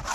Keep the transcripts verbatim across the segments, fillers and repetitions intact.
كده.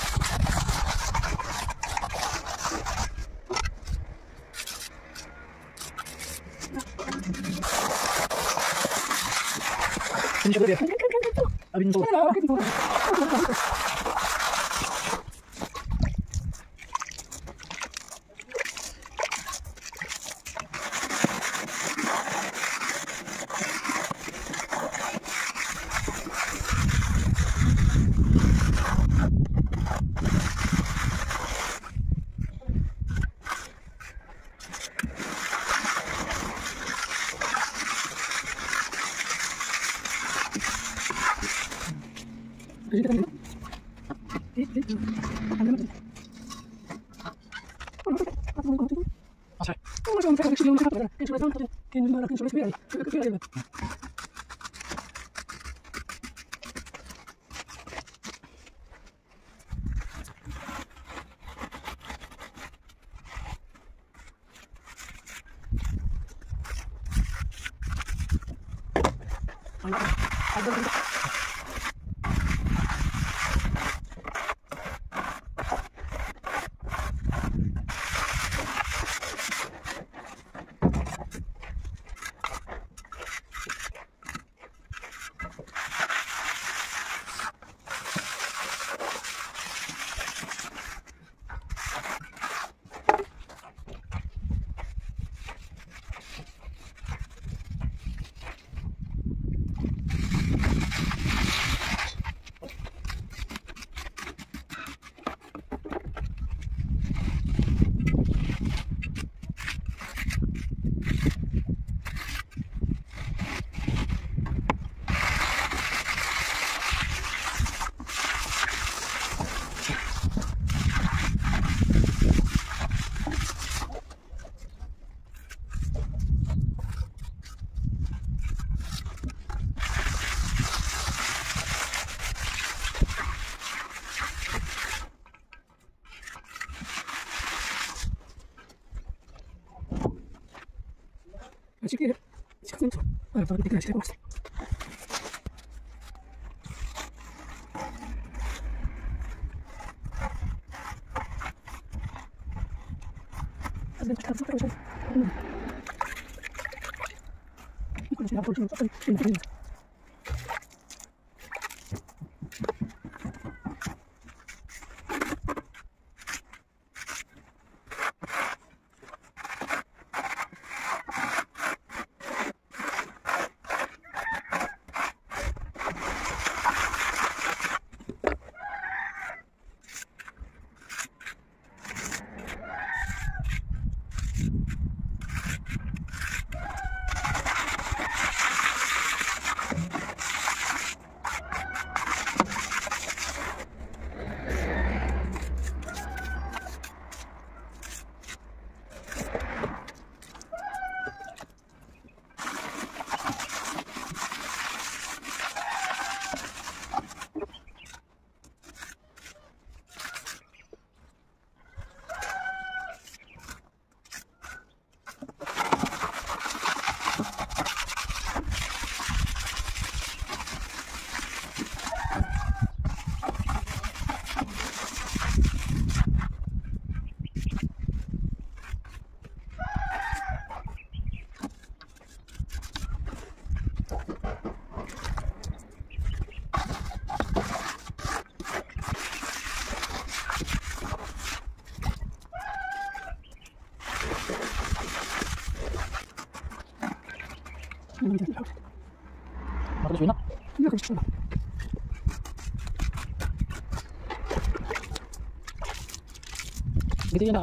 أنا أنا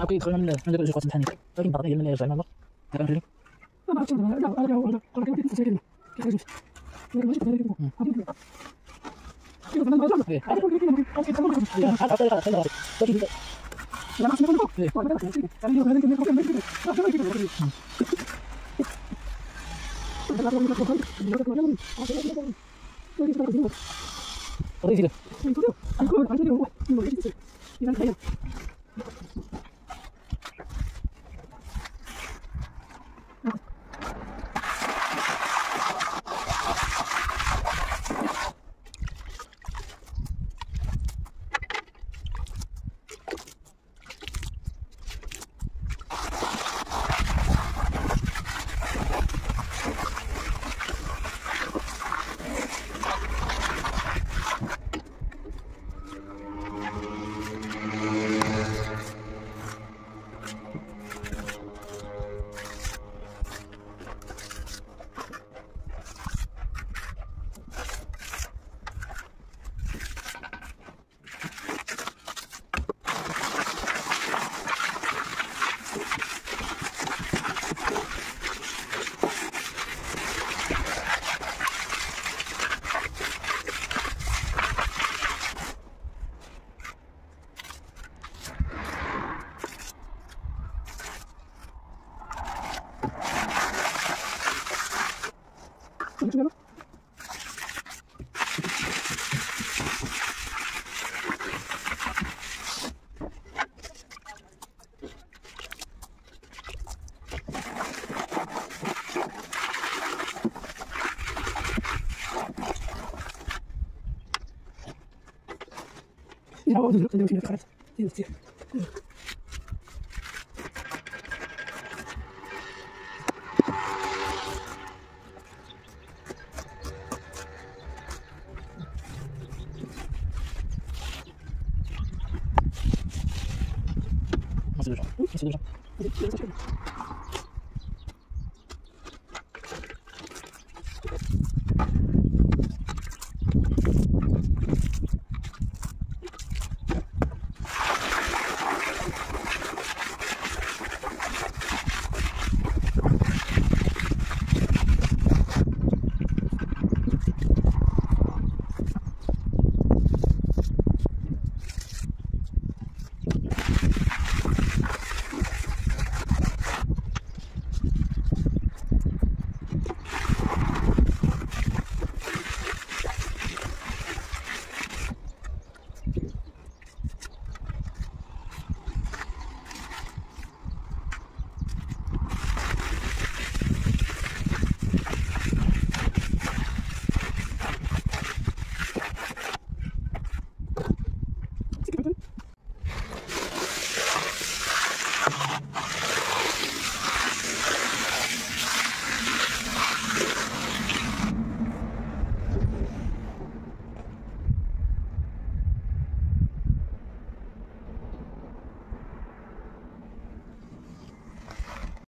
أبي أدخل من من الجزء الخاص بالحنية، لكن بعض الأيام لا يرجع لنا. هذا مشكلة. لا ما أشوفه، لا أرجع وأرجع. قرر كذا تفسير لي. كيف تفسير؟ غير ماشي غير كذا. كيف فلان ما يرجع؟ إيه. هذا كل كذا ممكن. هذا كذا ممكن. هذا طريقة خير غادي. لكن لا ما أشوفه كذا. إيه. هذا كذا كذا. هذا يوم هذا كذا ممكن ممكن. لا شو ممكن ممكن. هذا كذا ممكن ممكن. هذا كذا ممكن. هذا كذا ممكن. هذا كذا ممكن. طريقة له. أنا كمان عندي هو. إذا خير. يا Gracias.